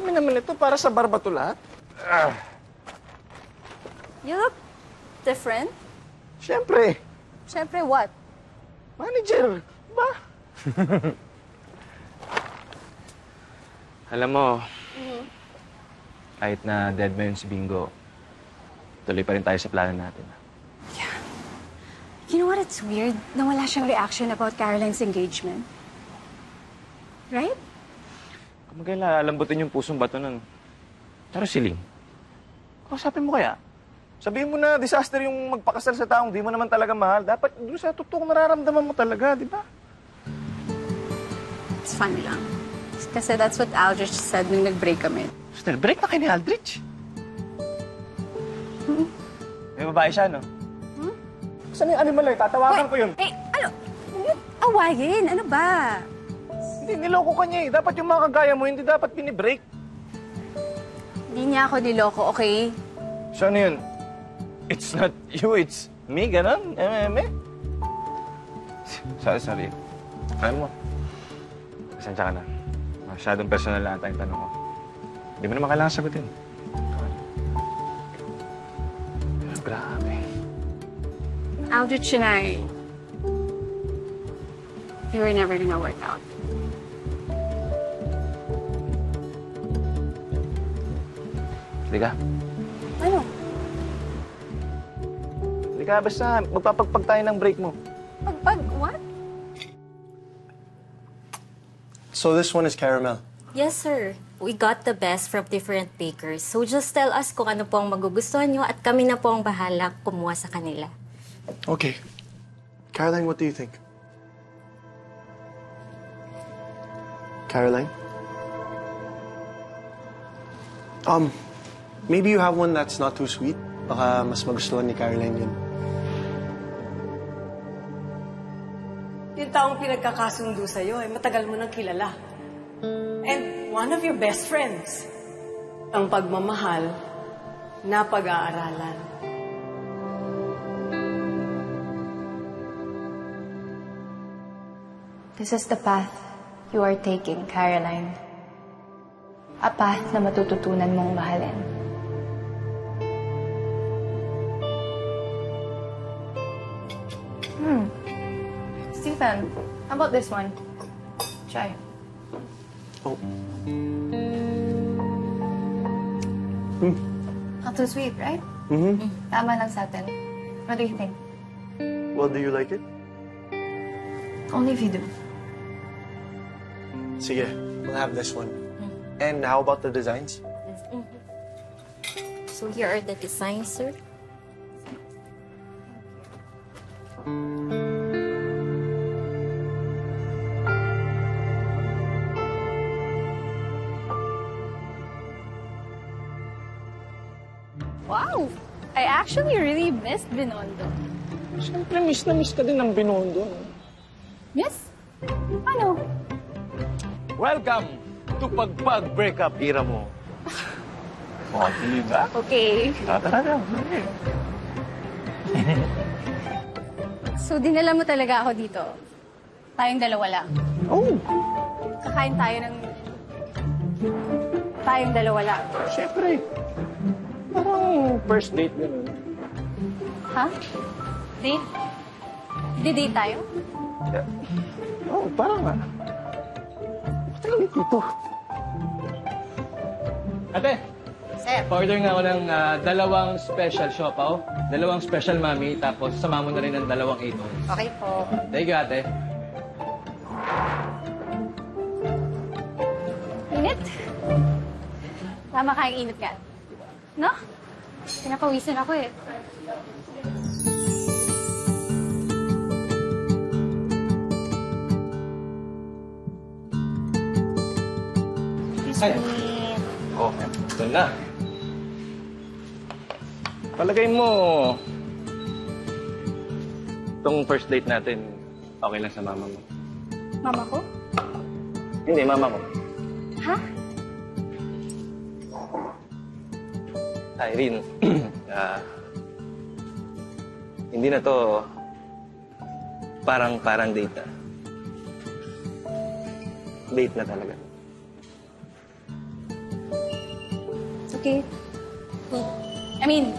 dami naman ito para sa bar ba ito lahat? You look different. Siyempre. Siyempre what? Manager, ba? Alam mo, kahit na dead man si Bingo, tuloy pa rin tayo sa plano natin. Yeah. You know what, it's weird na wala siyang reaction about Caroline's engagement. Right? Kamagala, alambutin yung pusong bato nun. Pero siling. Kausapin mo kaya? Sabihin mo na disaster yung magpakasal sa taong di mo naman talaga mahal. Dapat doon sa totoong nararamdaman mo talaga, di ba? It's funny lang. Kasi that's what Aldrich said nung nag-break kami. So, nag-break na kayo ni Aldrich? Hmm? May babae siya, no? Hmm? Saan yung animal, eh? Tatawagan ko yun. Eh, ano? Awayin? Ano ba? Hindi, niloko ka niya, eh. Dapat yung mga kagaya mo, hindi dapat binibreak. Hindi niya ako niloko, okay? So, ano yun? It's not you, it's me, ganun? Eme? Sorry. Alam mo, pasensya ka na. Masyadong personal lang ang tanong ko. Hindi mo naman kailangan sagutin. Grabe. Aldrich and I, we were never gonna work out. Liga? Ano? Kaya basta, magpapagpag tayo ng break mo. Pagpag? What? So this one is caramel? Yes, sir. We got the best from different bakers. So just tell us kung ano po ang magugustuhan nyo at kami na po ang bahala kumuha sa kanila. Okay. Caroline, what do you think? Caroline? Maybe you have one that's not too sweet. Baka mas magustuhan ni Caroline yun. Yung taong pinagkakasundo sa'yo, eh, matagal mo nang kilala. And one of your best friends. Ang pagmamahal na pag-aaralan. This is the path you are taking, Caroline. A path na matututunan mong mahalin. Stephen, how about this one? Try. Oh. Not too sweet, right? Mm-hmm. Tama lang sa atin. What do you think? Well, do you like it? Only if you do. Sige, we'll have this one. And how about the designs? So here are the designs, sir. Wow! I actually really missed Binondo. Siyempre, miss na miss ka din ng Binondo. Miss? Ano? Welcome to Pagpag-Breakup Era mo. Oh, di ba? Okay. Tara. So, dinala mo talaga ako dito. Tayong dalawa lang. Oh! Kakain tayo ng... Tayong dalawa lang. Siyempre. Parang first date na nun. Ha? Date? Di-date tayo? Yeah. Oo, parang nga. Matagal dito. Ate! Sir! Pa-order nga ako ng dalawang special siopaw, dalawang special mami, tapos sama mo na rin ng dalawang atoms. Okay po. Thank you, ate. Init? Tama kayang init nga. No? Pinakawisan ako eh. Ay. Oh, ito na. Palagay mo, itong first date natin, okay lang sa mama mo. Mama ko? Hindi, mama ko. Ha? Irene, hindi na to parang date na. Date na talaga. okay? I mean...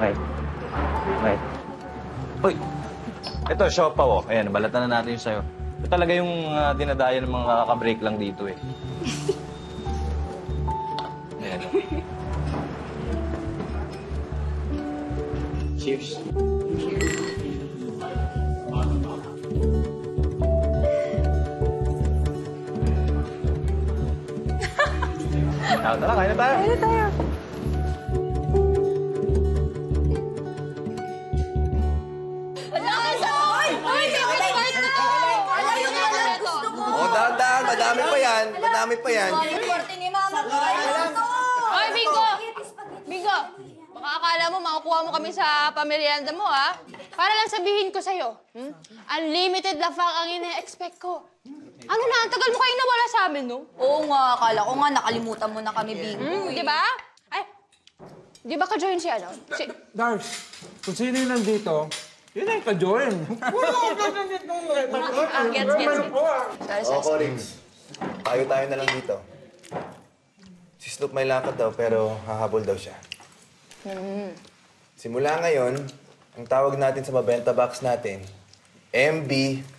Right. Right. Uy! Ito, shop ako. Ayan, balatan na natin yung sayo. Ito talaga yung dinadaya ng mga kakabreak lang dito eh. Ayan. Cheers. Tara, kain na tayo. Kain na tayo. Madami pa yan. Madami pa yan. Oy, Bingo! Bingo! Baka akala mo makukuha mo kami sa pamerienda mo, ha? Para lang sabihin ko sa'yo, unlimited lafak ang ina-expect ko. Ano na, ang tagal mo kayong nawala sa amin, no? Oo nga, akala ko nga nakalimutan mo na kami, Bingo. Di ba? Ay, di ba ka-join siya, no? Darsh, kung sino yung nandito, yun ay ka-join. Gets. Oo, colleagues. Tayo na lang dito. Si Snoop may lakad daw, pero hahabol daw siya. Simula ngayon, ang tawag natin sa mabenta box natin, MB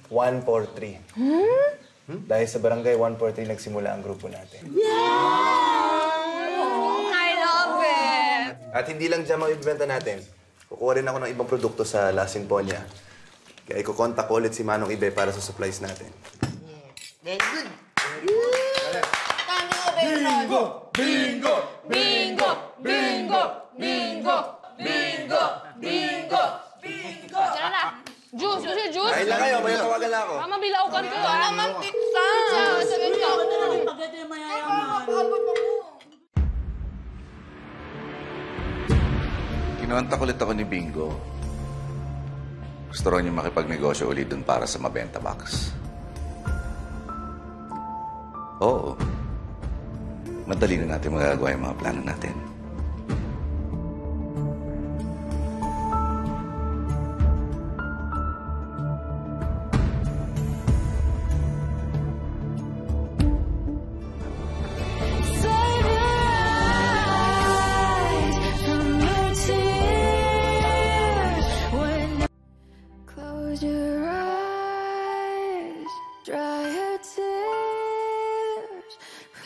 143. Dahil sa barangay 143, nagsimula ang grupo natin. Yeah! I love it! At hindi lang dyan magbibenta natin. Kukuha rin ako ng ibang produkto sa La Sinfonia. Kaya ikukontak ko ulit si Manong Ibe para sa supplies natin. Very good! Bingo! Bingo! Bingo! Bingo! Bingo! Bingo! Bingo! Bingo! Sana na! Juice! Gusto yung juice? Kain lang kayo. May tawagan lang ako. Mama, bilaukan ko. Alam ang pizza! Sagan ka. Pagkati yung mayayaman. Kinuwanta ulit ako ni Bingo. Gusto rin niya makipagnegosyo ulit dun para sa mabenta box. Oo. Madali na natin magagawa yung mga plano natin.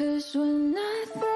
Cause we're not